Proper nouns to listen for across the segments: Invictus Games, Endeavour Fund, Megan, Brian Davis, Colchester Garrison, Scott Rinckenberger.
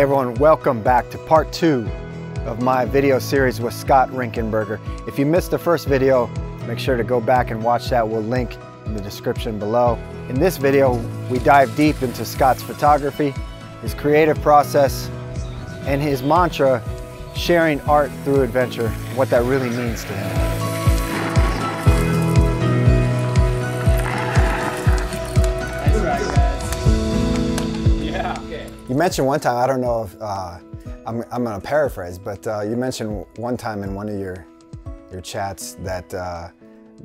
Hey everyone, welcome back to part 2 of my video series with Scott Rinckenberger. If you missed the first video, make sure to go back and watch that. We'll link in the description below. In this video, we dive deep into Scott's photography, his creative process, and his mantra, sharing art through adventure, what that really means to him. You mentioned one time, I don't know if, I'm gonna paraphrase, but you mentioned one time in one of your chats that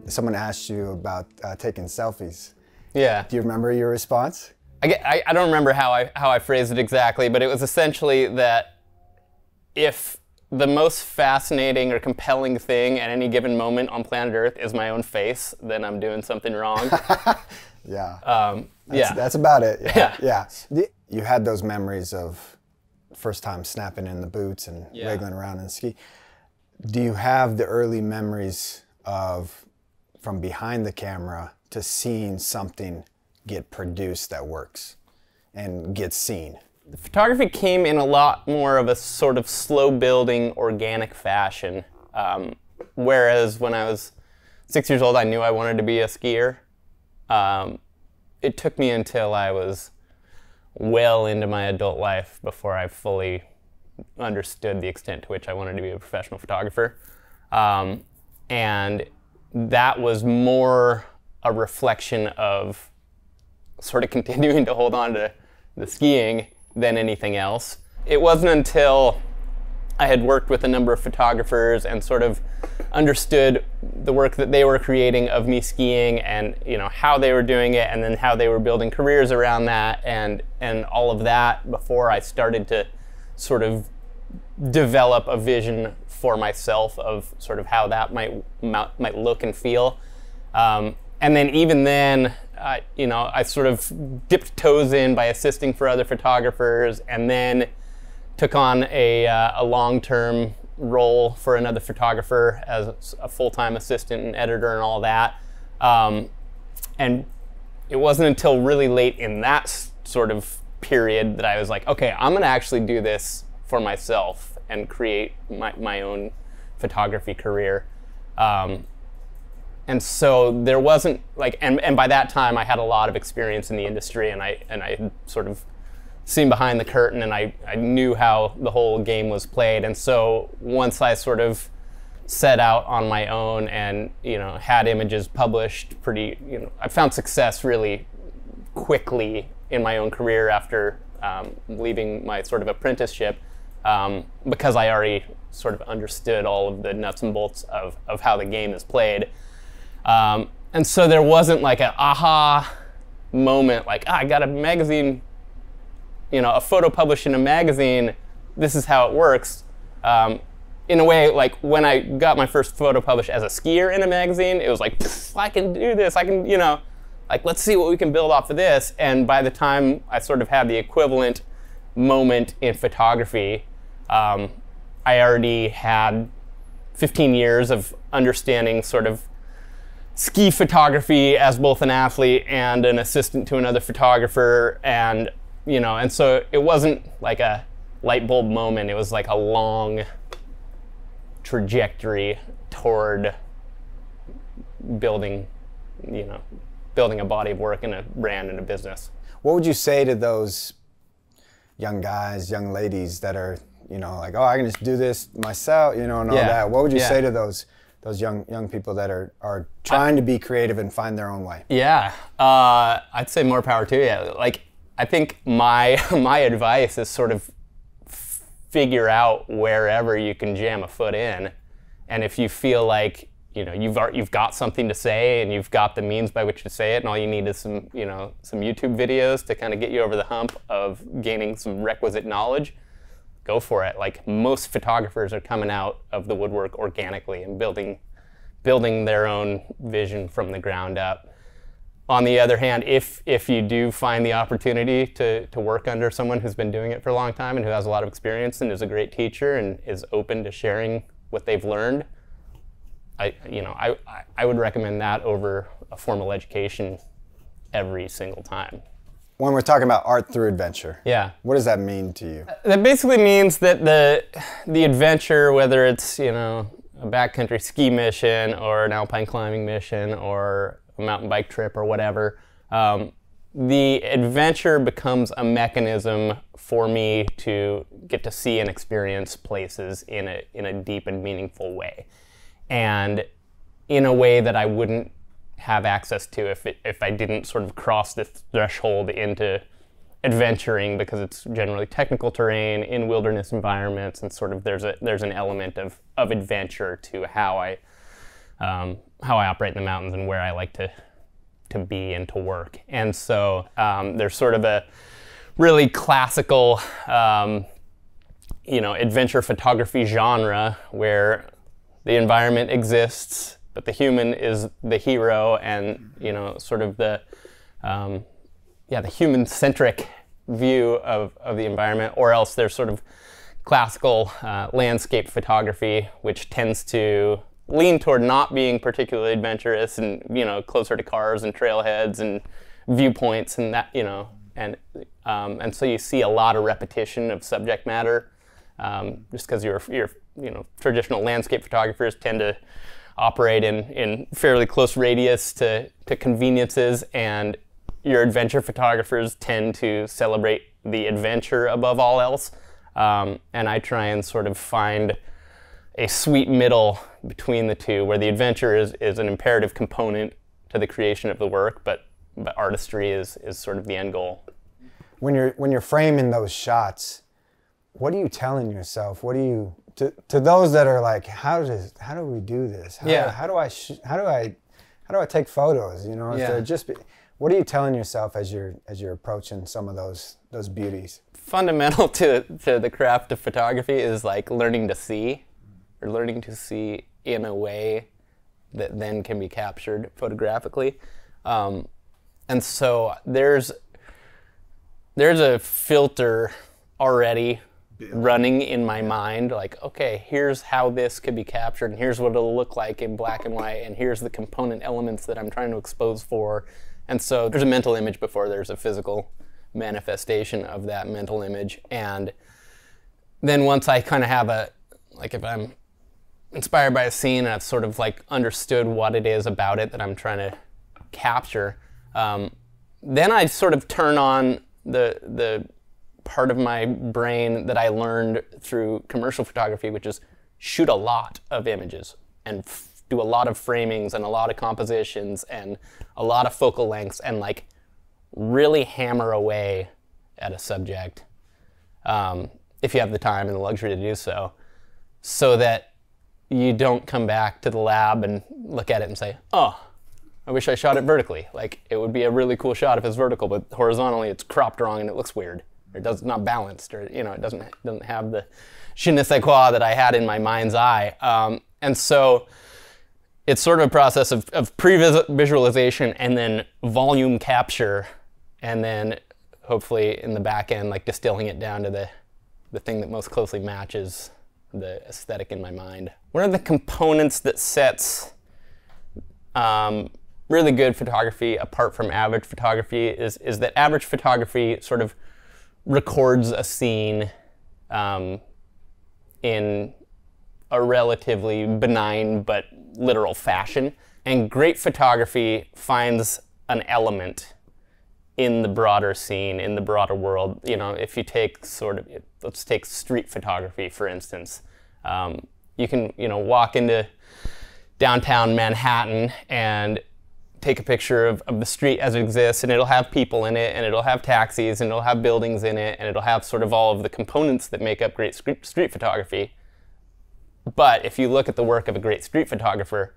someone asked you about taking selfies. Yeah. Do you remember your response? I don't remember how I phrased it exactly, but it was essentially that if the most fascinating or compelling thing at any given moment on planet Earth is my own face, then I'm doing something wrong. Yeah. That's about it. Yeah. Yeah. Yeah. You had those memories of first time snapping in the boots and wiggling around in the ski. Do you have the early memories of from behind the camera to seeing something get produced that works and gets seen? The photography came in a lot more of a sort of slow building, organic fashion. Whereas when I was 6 years old, I knew I wanted to be a skier. It took me until I was well into my adult life before I fully understood the extent to which I wanted to be a professional photographer. And that was more a reflection of sort of continuing to hold on to the skiing than anything else. It wasn't until I had worked with a number of photographers and sort of understood the work that they were creating of me skiing and how they were doing it and then how they were building careers around that and all of that before I started to sort of develop a vision for myself of sort of how that might look and feel. And then even then, I sort of dipped toes in by assisting for other photographers and then took on a long-term role for another photographer as a full-time assistant and editor and all that. And it wasn't until really late in that sort of period that I was like, okay, I'm gonna actually do this for myself and create my own photography career. And so there wasn't like, and by that time I had a lot of experience in the industry and I had sort of seen behind the curtain and I knew how the whole game was played. And so once I sort of set out on my own and had images published pretty, I found success really quickly in my own career after leaving my sort of apprenticeship because I already sort of understood all of the nuts and bolts of how the game is played. And so there wasn't like an aha moment like, I got a magazine, a photo published in a magazine, this is how it works. In a way, like when I got my first photo published as a skier in a magazine, it was like, I can do this, I can, like let's see what we can build off of this. And by the time I sort of had the equivalent moment in photography, I already had 15 years of understanding sort of ski photography as both an athlete and an assistant to another photographer. And and so it wasn't like a light bulb moment. It was like a long trajectory toward building, building a body of work and a brand and a business. What would you say to those young guys, young ladies that are, like, oh, I can just do this myself, and all that. What would you say to those young people that are trying to be creative and find their own way? Yeah, I'd say more power to you. Like, I think my advice is sort of figure out wherever you can jam a foot in, and if you feel like you've got something to say and you've got the means by which to say it, and all you need is some some YouTube videos to kind of get you over the hump of gaining some requisite knowledge, go for it. Like most photographers are coming out of the woodwork organically and building their own vision from the ground up. On the other hand, if you do find the opportunity to work under someone who's been doing it for a long time and who has a lot of experience and is a great teacher and is open to sharing what they've learned, I would recommend that over a formal education every single time. when we're talking about art through adventure. Yeah. What does that mean to you? That basically means that the adventure, whether it's, you know, a backcountry ski mission or an alpine climbing mission or a mountain bike trip or whatever, the adventure becomes a mechanism for me to get to see and experience places in a deep and meaningful way, and in a way that I wouldn't have access to if I didn't sort of cross this threshold into adventuring, because it's generally technical terrain in wilderness environments, and sort of there's an element of adventure to how I operate in the mountains and where I like to be and to work. And so there's sort of a really classical, you know, adventure photography genre where the environment exists, but the human is the hero, and, you know, sort of the human-centric view of the environment. Or else there's sort of classical landscape photography, which tends to lean toward not being particularly adventurous and, you know, closer to cars and trailheads and viewpoints and that, you know, and so you see a lot of repetition of subject matter, just because you know, traditional landscape photographers tend to operate in fairly close radius to conveniences, and your adventure photographers tend to celebrate the adventure above all else. And I try and sort of find a sweet middle between the two, where the adventure is an imperative component to the creation of the work, but artistry is sort of the end goal. When you're framing those shots, what are you telling yourself? What do you to those that are like, how do we do this? How do I take photos? You know, if they're just what are you telling yourself as you're approaching some of those beauties? Fundamental to the craft of photography is like learning to see. Or learning to see in a way that then can be captured photographically, and so there's a filter already running in my mind, like, okay, here's how this could be captured, and here's what it'll look like in black and white, and here's the component elements that I'm trying to expose for. And so there's a mental image before there's a physical manifestation of that mental image. And then once I kind of have a, like, if I'm inspired by a scene and I've sort of like understood what it is about it that I'm trying to capture, then I sort of turn on the part of my brain that I learned through commercial photography, which is shoot a lot of images and do a lot of framings and a lot of compositions and a lot of focal lengths, and like really hammer away at a subject if you have the time and the luxury to do so. So that you don't come back to the lab and look at it and say, oh, I wish I shot it vertically. Like, it would be a really cool shot if it's vertical, but horizontally it's cropped wrong and it looks weird. Or it's not balanced, or, you know, it doesn't have the je ne sais quoi that I had in my mind's eye. And so it's sort of a process of pre-visualization and then volume capture, and then hopefully in the back end, like distilling it down to the thing that most closely matches the aesthetic in my mind. One of the components that sets really good photography apart from average photography is that average photography sort of records a scene in a relatively benign but literal fashion. And great photography finds an element in the broader scene, in the broader world. You know, if you take sort of, let's take street photography, for instance. You can, you know, walk into downtown Manhattan and take a picture of the street as it exists, and it'll have people in it, and it'll have taxis, and it'll have buildings in it, and it'll have sort of all of the components that make up great street photography. But if you look at the work of a great street photographer,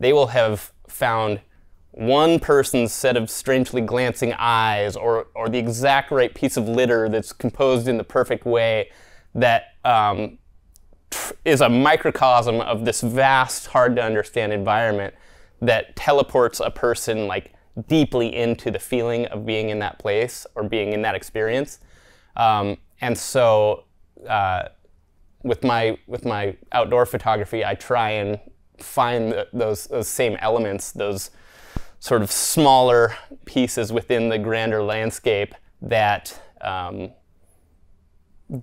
they will have found one person's set of strangely glancing eyes, or the exact right piece of litter that's composed in the perfect way, that is a microcosm of this vast, hard-to-understand environment that teleports a person like deeply into the feeling of being in that place or being in that experience. And so, with my outdoor photography, I try and find those same elements, those sort of smaller pieces within the grander landscape that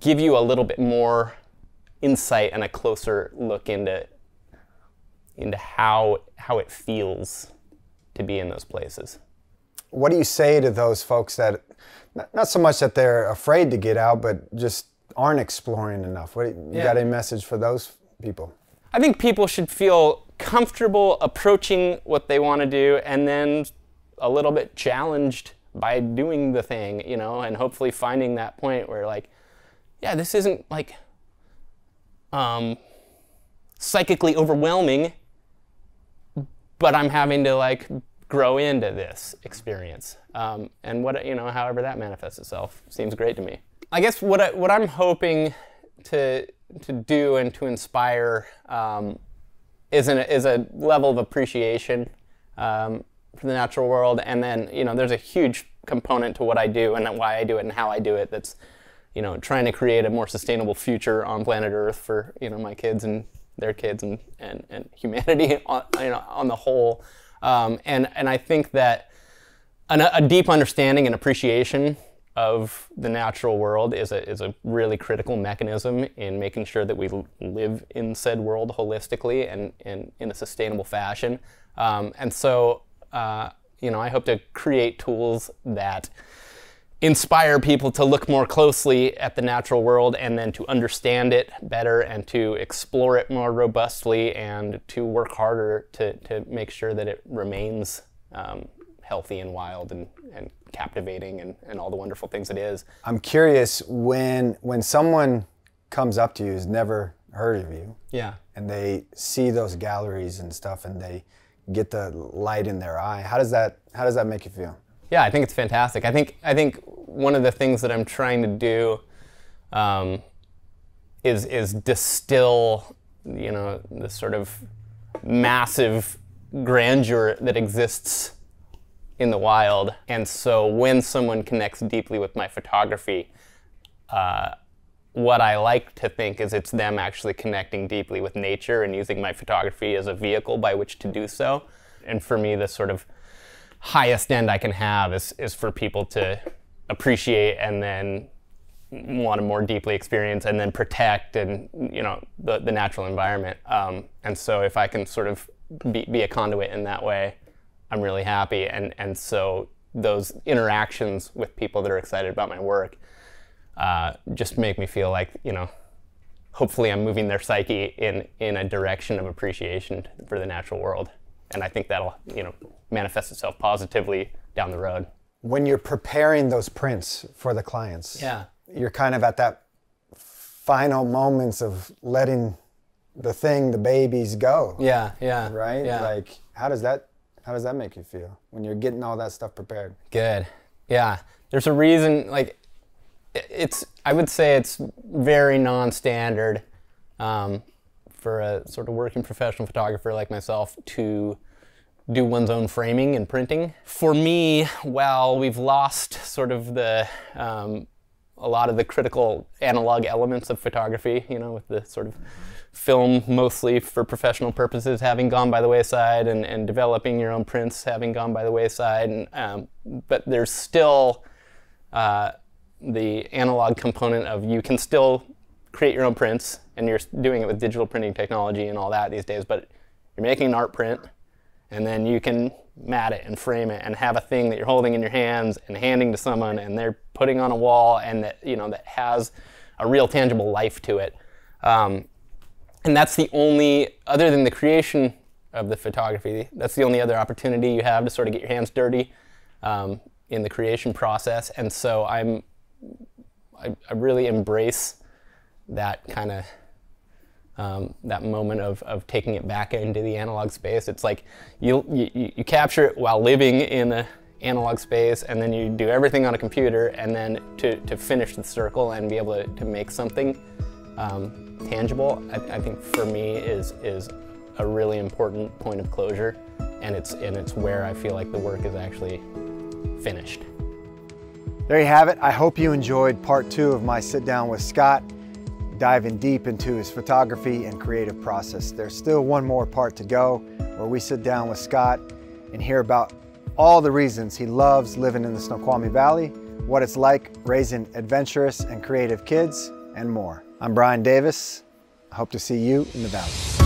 give you a little bit more insight and a closer look into how it feels to be in those places. What do you say to those folks that, not so much that they're afraid to get out, but just aren't exploring enough? What, you got a message for those people? I think people should feel comfortable approaching what they want to do, and then a little bit challenged by doing the thing, you know, and hopefully finding that point where, like, yeah, this isn't, like, psychically overwhelming, but I'm having to, like, grow into this experience. And what, you know, however that manifests itself seems great to me. I guess what I'm hoping to do and to inspire is a level of appreciation for the natural world. And then, you know, there's a huge component to what I do and why I do it and how I do it that's, you know, trying to create a more sustainable future on planet Earth for, you know, my kids and their kids and humanity on, you know, on the whole. And I think that a deep understanding and appreciation of the natural world is a really critical mechanism in making sure that we live in said world holistically and in a sustainable fashion. And so, you know, I hope to create tools that inspire people to look more closely at the natural world and then to understand it better and to explore it more robustly and to work harder to make sure that it remains healthy and wild and captivating and all the wonderful things it is. I'm curious, when someone comes up to you who's never heard of you, and they see those galleries and stuff and they get the light in their eye, how does that make you feel? Yeah, I think it's fantastic. I think one of the things that I'm trying to do is distill, you know, this sort of massive grandeur that exists in the wild. And so when someone connects deeply with my photography, what I like to think is it's them actually connecting deeply with nature and using my photography as a vehicle by which to do so. And for me, this sort of highest end I can have is for people to appreciate and then want to more deeply experience and then protect, and, you know, the natural environment. And so if I can sort of be a conduit in that way, I'm really happy. And so those interactions with people that are excited about my work just make me feel like, you know, hopefully I'm moving their psyche in a direction of appreciation for the natural world. And I think that'll, you know, manifest itself positively down the road. When you're preparing those prints for the clients, you're kind of at that final moments of letting the thing, the babies, go. Right? Like, how does that make you feel when you're getting all that stuff prepared? Good. Yeah. There's a reason, like, I would say it's very non-standard for a sort of working professional photographer like myself to do one's own framing and printing. For me, while we've lost sort of the, a lot of the critical analog elements of photography, you know, with the sort of film mostly for professional purposes having gone by the wayside and developing your own prints having gone by the wayside, and, but there's still the analog component of you can still create your own prints, and you're doing it with digital printing technology and all that these days, but you're making an art print, and then you can mat it and frame it and have a thing that you're holding in your hands and handing to someone and they're putting on a wall, and that, you know, that has a real tangible life to it. And that's the only, other than the creation of the photography, that's the only other opportunity you have to sort of get your hands dirty in the creation process. And so I really embrace that kind of that moment of taking it back into the analog space. It's like you capture it while living in an analog space, and then you do everything on a computer, and then to finish the circle and be able to make something tangible, I think for me is a really important point of closure, and it's where I feel like the work is actually finished. There you have it. I hope you enjoyed part 2 of my sit down with Scott, diving deep into his photography and creative process. There's still one more part to go where we sit down with Scott and hear about all the reasons he loves living in the Snoqualmie Valley, what it's like raising adventurous and creative kids, and more. I'm Brian Davis. I hope to see you in the Valley.